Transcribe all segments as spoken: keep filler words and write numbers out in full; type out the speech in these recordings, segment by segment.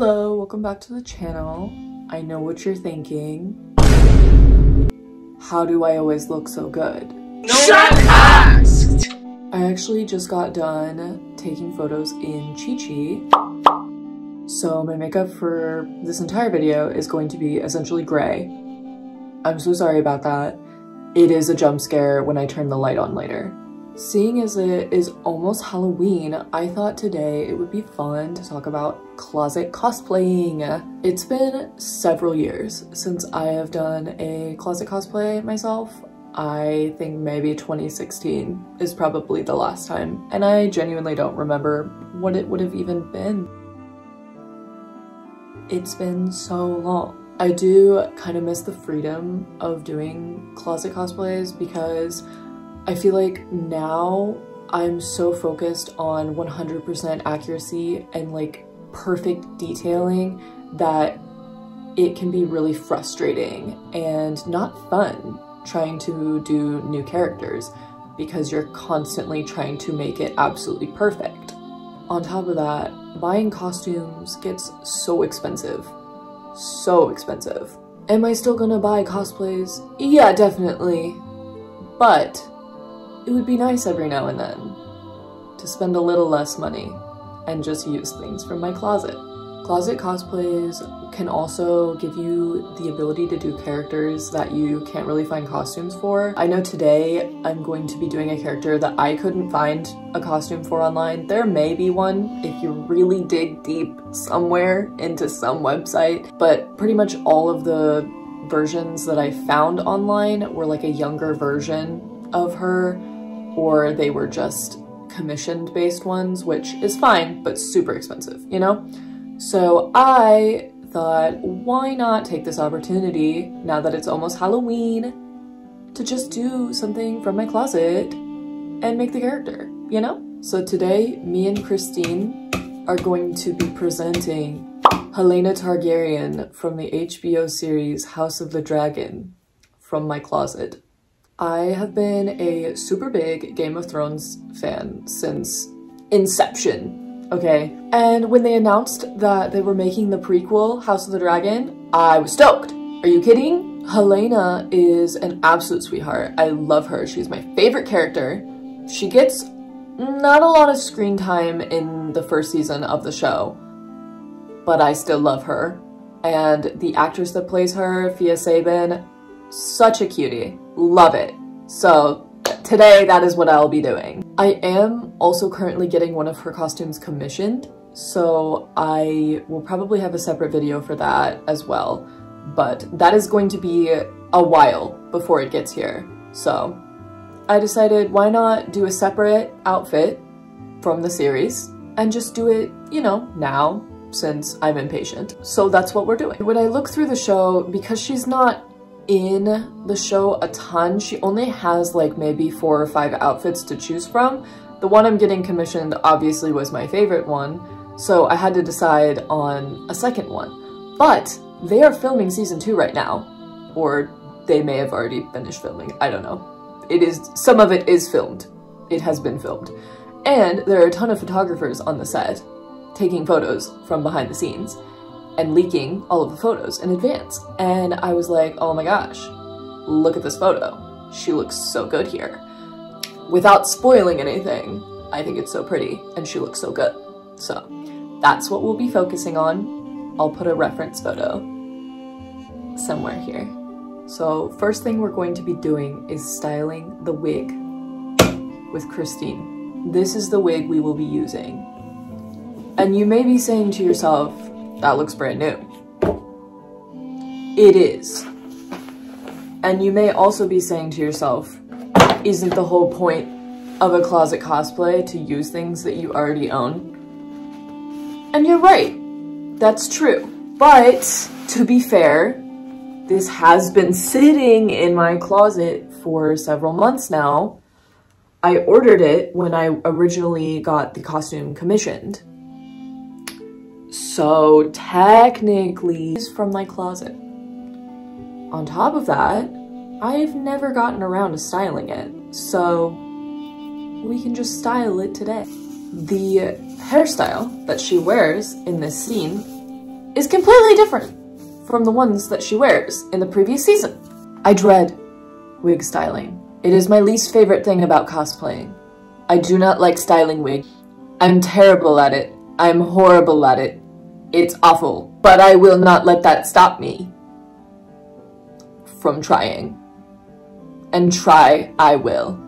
Hello, welcome back to the channel. I know what you're thinking. How do I always look so good? No Shut one asked! I actually just got done taking photos in Chi-Chi. So my makeup for this entire video is going to be essentially gray. I'm so sorry about that. It is a jump scare when I turn the light on later. Seeing as it is almost Halloween, I thought today it would be fun to talk about closet cosplaying. It's been several years since I have done a closet cosplay myself. I think maybe twenty sixteen is probably the last time, and I genuinely don't remember what it would have even been. It's been so long. I do kind of miss the freedom of doing closet cosplays because I feel like now I'm so focused on one hundred percent accuracy and like perfect detailing that it can be really frustrating and not fun trying to do new characters because you're constantly trying to make it absolutely perfect. On top of that, buying costumes gets so expensive, so expensive. Am I still gonna buy cosplays? Yeah, definitely, but it would be nice every now and then to spend a little less money and just use things from my closet. Closet cosplays can also give you the ability to do characters that you can't really find costumes for. I know today I'm going to be doing a character that I couldn't find a costume for online. There may be one if you really dig deep somewhere into some website, but pretty much all of the versions that I found online were like a younger version of her, or they were just commissioned based ones, which is fine, but super expensive, you know? So I thought, why not take this opportunity, now that it's almost Halloween, to just do something from my closet and make the character, you know? So today, me and Christine are going to be presenting Helaena Targaryen from the H B O series House of the Dragon from my closet. I have been a super big Game of Thrones fan since inception, okay? And when they announced that they were making the prequel, House of the Dragon, I was stoked. Are you kidding? Helaena is an absolute sweetheart. I love her. She's my favorite character. She gets not a lot of screen time in the first season of the show, but I still love her. And the actress that plays her, Fia Saben, such a cutie. Love it. So today, that is what I'll be doing. I am also currently getting one of her costumes commissioned, so I will probably have a separate video for that as well, but that is going to be a while before it gets here. So I decided, why not do a separate outfit from the series and just do it, you know, now, since I'm impatient. So that's what we're doing. When I look through the show, because she's not in the show a ton, she only has like maybe four or five outfits to choose from. The one I'm getting commissioned obviously was my favorite one, so I had to decide on a second one. But they are filming season two right now, or they may have already finished filming, I don't know. It is, some of it is filmed, it has been filmed. And there are a ton of photographers on the set taking photos from behind the scenes and leaking all of the photos in advance. And I was like, oh my gosh, look at this photo. She looks so good here. Without spoiling anything, I think it's so pretty and she looks so good. So that's what we'll be focusing on. I'll put a reference photo somewhere here. So first thing we're going to be doing is styling the wig with Christine. This is the wig we will be using. And you may be saying to yourself, that looks brand new. It is. And you may also be saying to yourself, isn't the whole point of a closet cosplay to use things that you already own? And you're right, that's true. But to be fair, this has been sitting in my closet for several months now. I ordered it when I originally got the costume commissioned. So technically, it's from my closet. On top of that, I've never gotten around to styling it, so we can just style it today. The hairstyle that she wears in this scene is completely different from the ones that she wears in the previous season. I dread wig styling. It is my least favorite thing about cosplaying. I do not like styling wig. I'm terrible at it. I'm horrible at it. It's awful. But I will not let that stop me from trying. And try I will.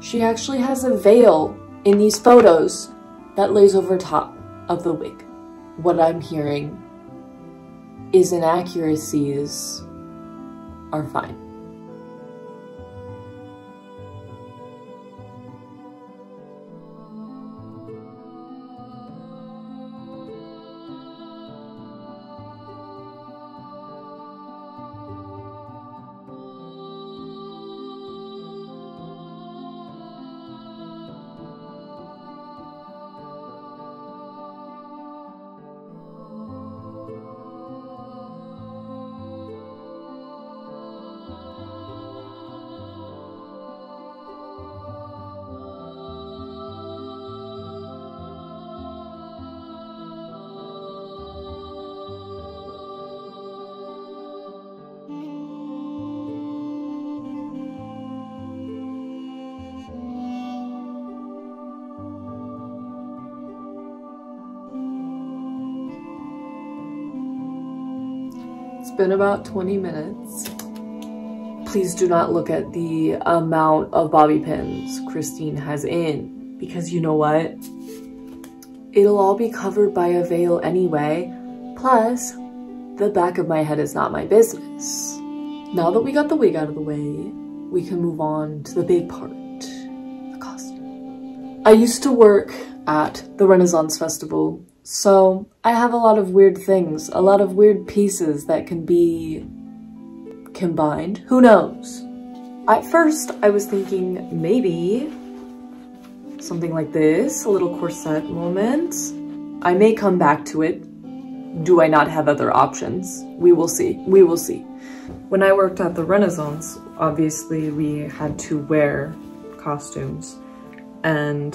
She actually has a veil in these photos that lays over top of the wig. What I'm hearing is inaccuracies are fine. It's been about twenty minutes. Please do not look at the amount of bobby pins Christine has in, because you know what? It'll all be covered by a veil anyway. Plus, the back of my head is not my business. Now that we got the wig out of the way, we can move on to the big part, the costume. I used to work at the Renaissance Festival. So I have a lot of weird things, a lot of weird pieces that can be combined. Who knows? At first, I was thinking maybe something like this, a little corset moment. I may come back to it. Do I not have other options? We will see. We will see. When I worked at the Renaissance, obviously we had to wear costumes. And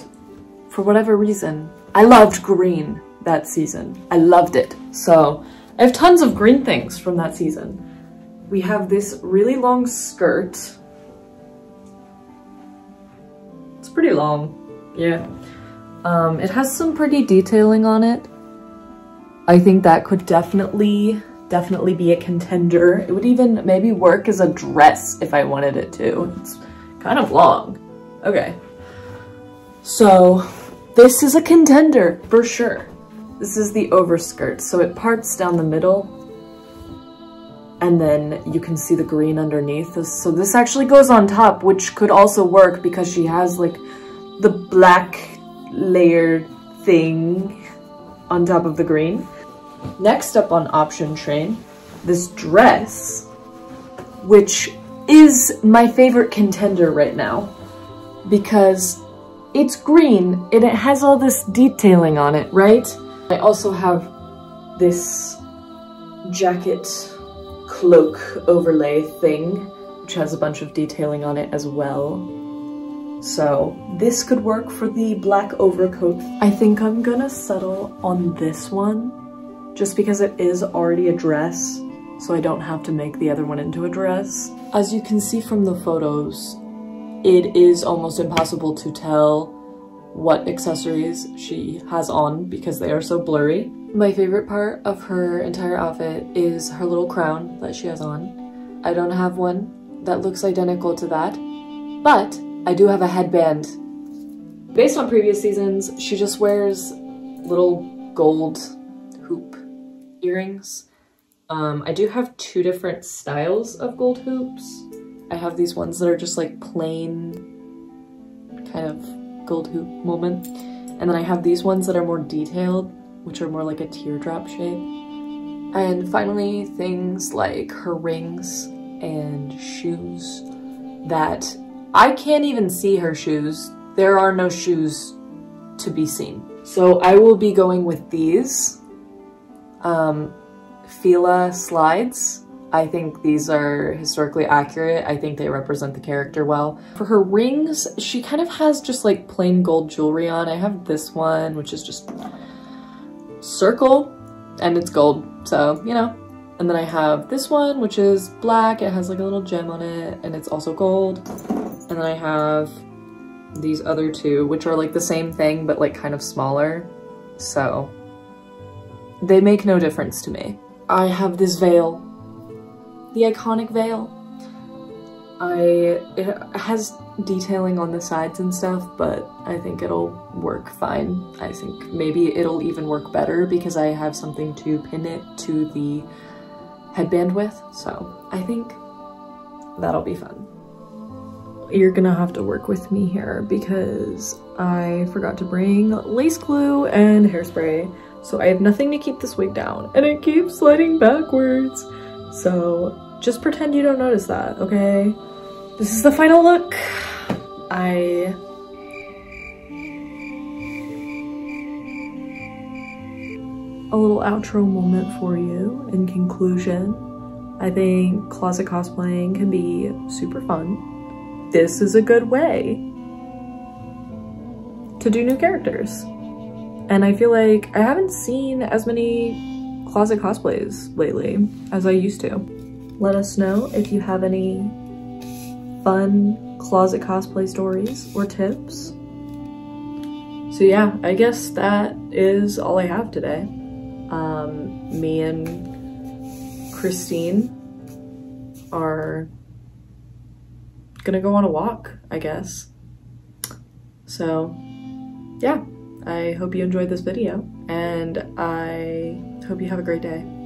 for whatever reason, I loved green that season. I loved it. So I have tons of green things from that season. We have this really long skirt. It's pretty long, yeah. Um, it has some pretty detailing on it. I think that could definitely, definitely be a contender. It would even maybe work as a dress if I wanted it to. It's kind of long. Okay. So this is a contender for sure. This is the overskirt, so it parts down the middle and then you can see the green underneath. So this actually goes on top, which could also work because she has like the black layered thing on top of the green. Next up on option train, this dress, which is my favorite contender right now because it's green and it has all this detailing on it, right? I also have this jacket cloak overlay thing, which has a bunch of detailing on it as well. So this could work for the black overcoat. I think I'm gonna settle on this one just because it is already a dress, so I don't have to make the other one into a dress. As you can see from the photos, it is almost impossible to tell what accessories she has on because they are so blurry. My favorite part of her entire outfit is her little crown that she has on. I don't have one that looks identical to that, but I do have a headband. Based on previous seasons, she just wears little gold hoop earrings. Um, I do have two different styles of gold hoops. I have these ones that are just like plain kind of gold hoop moment. And then I have these ones that are more detailed, which are more like a teardrop shape. And finally, things like her rings and shoes that I can't even see her shoes. There are no shoes to be seen. So I will be going with these um, Fila slides. I think these are historically accurate. I think they represent the character well. For her rings, she kind of has just like plain gold jewelry on. I have this one, which is just circle. and it's gold, so you know. And then I have this one, which is black. It has like a little gem on it, and it's also gold. And then I have these other two, which are like the same thing, but like kind of smaller. So they make no difference to me. I have this veil, the iconic veil. I, it has detailing on the sides and stuff, but I think it'll work fine. I think maybe it'll even work better because I have something to pin it to the headband with, so I think that'll be fun. You're gonna have to work with me here because I forgot to bring lace glue and hairspray, so I have nothing to keep this wig down, and it keeps sliding backwards. So just pretend you don't notice that, okay? This is the final look. I... A little outro moment for you in conclusion. I think closet cosplaying can be super fun. This is a good way to do new characters. And I feel like I haven't seen as many closet cosplays lately as I used to. Let us know if you have any fun closet cosplay stories or tips. So yeah, I guess that is all I have today. Um, me and Christine are gonna go on a walk, I guess. So yeah, I hope you enjoyed this video, and I hope you have a great day.